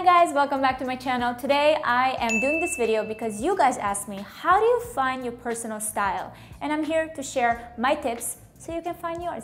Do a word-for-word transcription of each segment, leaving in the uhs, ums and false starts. Hi guys, welcome back to my channel. Today I am doing this video because you guys asked me, how do you find your personal style? And I'm here to share my tips so you can find yours.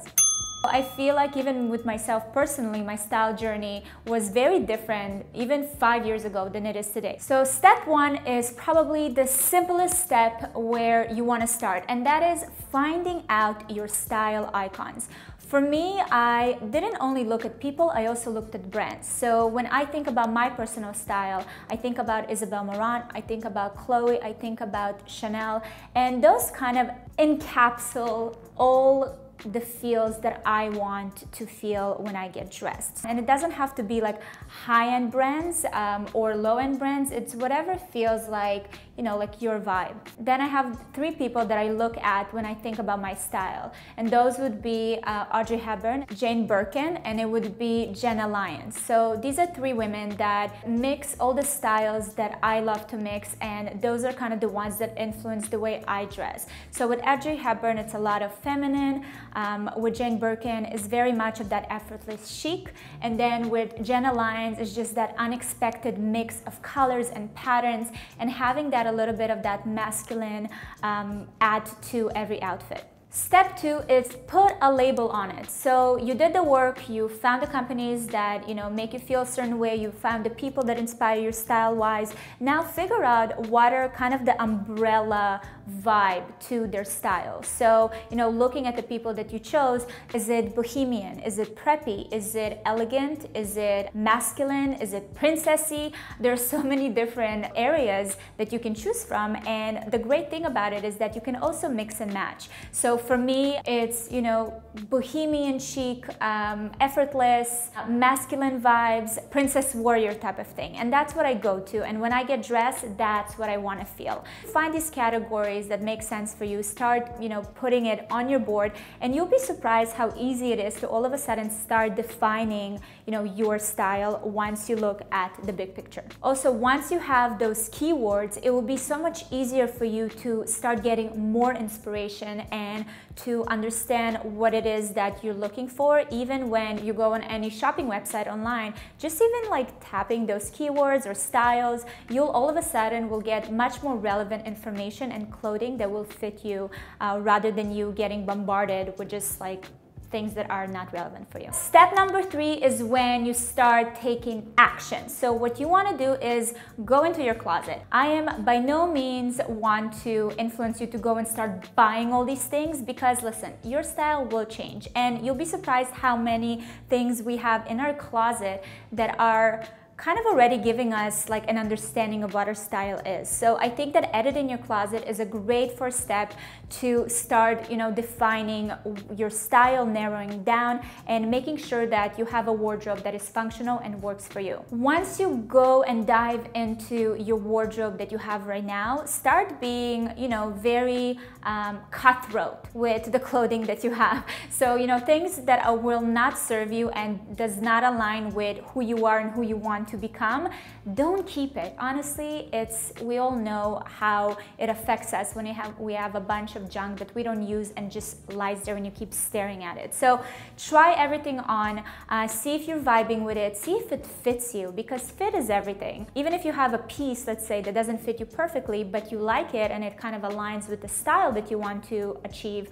I feel like even with myself personally, my style journey was very different even five years ago than it is today. So step one is probably the simplest step where you want to start, and that is finding out your style icons. For me, I didn't only look at people, I also looked at brands. So when I think about my personal style, I think about Isabel Marant, I think about Chloe, I think about Chanel, and those kind of encapsulate all the feels that I want to feel when I get dressed. And it doesn't have to be like high-end brands um, or low-end brands. It's whatever feels like, you know, like your vibe. Then I have three people that I look at when I think about my style. And those would be uh, Audrey Hepburn, Jane Birkin, and it would be Jenna Lyons. So these are three women that mix all the styles that I love to mix, and those are kind of the ones that influence the way I dress. So with Audrey Hepburn, it's a lot of feminine. Um, with Jane Birkin is very much of that effortless chic, and then with Jenna Lyons is just that unexpected mix of colors and patterns and having that a little bit of that masculine um, add to every outfit. Step two is put a label on it. So you did the work, you found the companies that, you know, make you feel a certain way, you found the people that inspire you style-wise. Now figure out what are kind of the umbrella vibe to their style. So, you know, looking at the people that you chose, is it bohemian? Is it preppy? Is it elegant? Is it masculine? Is it princessy? There are so many different areas that you can choose from, and the great thing about it is that you can also mix and match. So for me, it's, you know, bohemian chic, um, effortless, masculine vibes, princess warrior type of thing. And that's what I go to. And when I get dressed, that's what I want to feel. Find these categories that make sense for you. Start, you know, putting it on your board, and you'll be surprised how easy it is to all of a sudden start defining, you know, your style once you look at the big picture. Also, once you have those keywords, it will be so much easier for you to start getting more inspiration and to understand what it is that you're looking for. Even when you go on any shopping website online, just even like tapping those keywords or styles, you'll all of a sudden will get much more relevant information and clothing that will fit you uh, rather than you getting bombarded with just like things that are not relevant for you. Step number three is when you start taking action. So what you want to do is go into your closet. I am by no means want to influence you to go and start buying all these things, because listen, your style will change, and you'll be surprised how many things we have in our closet that are kind of already giving us like an understanding of what our style is. So I think that editing your closet is a great first step to start, you know, defining your style, narrowing down, and making sure that you have a wardrobe that is functional and works for you. Once you go and dive into your wardrobe that you have right now, start being, you know, very um, cutthroat with the clothing that you have. So, you know, things that are, will not serve you and does not align with who you are and who you want to become, don't keep it. Honestly, it's, we all know how it affects us when we have we have a bunch of junk that we don't use and just lies there and you keep staring at it. So try everything on, uh, see if you're vibing with it, see if it fits you, because fit is everything. Even if you have a piece, let's say, that doesn't fit you perfectly, but you like it and it kind of aligns with the style that you want to achieve,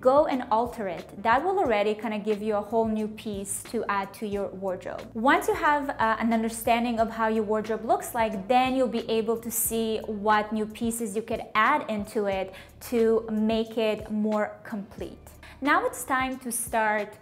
go and alter it. That will already kind of give you a whole new piece to add to your wardrobe. Once you have uh, an understanding of how your wardrobe looks like, then you'll be able to see what new pieces you could add into it to make it more complete. Now it's time to start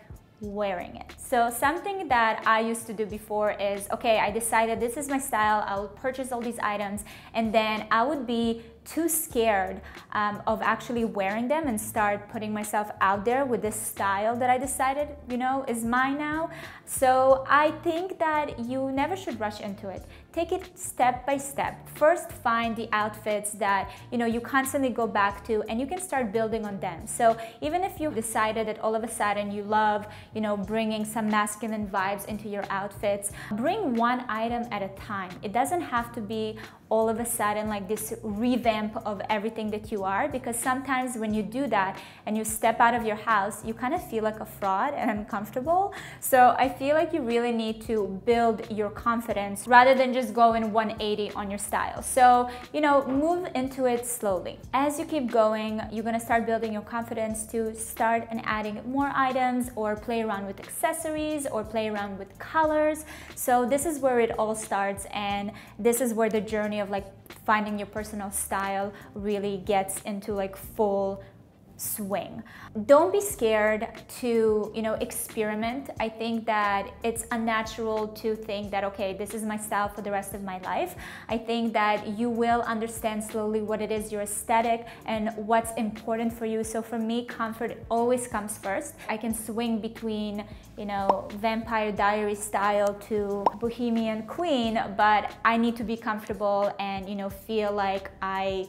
wearing it. So something that I used to do before is, okay, I decided this is my style, I'll purchase all these items, and then I would be too scared um, of actually wearing them and start putting myself out there with this style that I decided, you know, is mine now. So I think that you never should rush into it. Take it step by step. First, find the outfits that, you know, you constantly go back to, and you can start building on them. So even if you decided that all of a sudden you love, you know, bringing some masculine vibes into your outfits, bring one item at a time. It doesn't have to be all of a sudden like this revamp of everything that you are, because sometimes when you do that and you step out of your house, you kind of feel like a fraud and uncomfortable. So I feel like you really need to build your confidence rather than just go in one eighty on your style. So, you know, move into it slowly. As you keep going, you're gonna start building your confidence to start and adding more items or play around with accessories or play around with colors. So this is where it all starts, and this is where the journey of like finding your personal style really gets into like full swing. Don't be scared to, you know, experiment. I think that it's unnatural to think that, okay, this is my style for the rest of my life. I think that you will understand slowly what it is, your aesthetic and what's important for you. So for me, comfort always comes first. I can swing between, you know, Vampire Diary style to Bohemian Queen, but I need to be comfortable and, you know, feel like I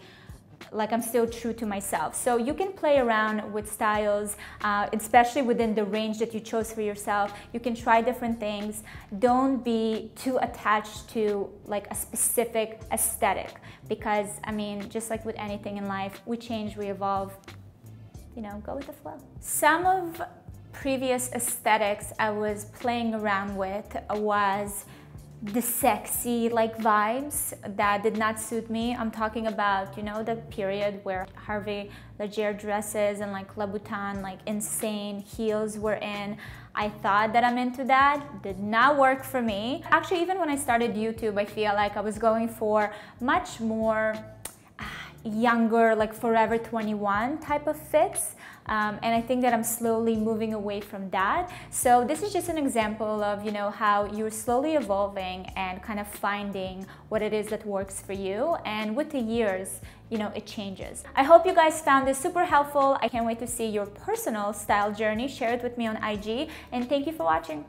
like I'm still true to myself. So you can play around with styles, uh, especially within the range that you chose for yourself. You can try different things. Don't be too attached to like a specific aesthetic, because I mean, just like with anything in life, we change, we evolve, you know, go with the flow. Some of previous aesthetics I was playing around with was the sexy like vibes that did not suit me. I'm talking about, you know, the period where Herve Leger dresses and like Louboutin, like insane heels were in. I thought that I'm into that, did not work for me. Actually, even when I started YouTube, I feel like I was going for much more younger, like Forever twenty-one type of fits. Um, and I think that I'm slowly moving away from that. So this is just an example of, you know, how you're slowly evolving and kind of finding what it is that works for you. And with the years, you know, it changes. I hope you guys found this super helpful. I can't wait to see your personal style journey. Share it with me on I G, and thank you for watching.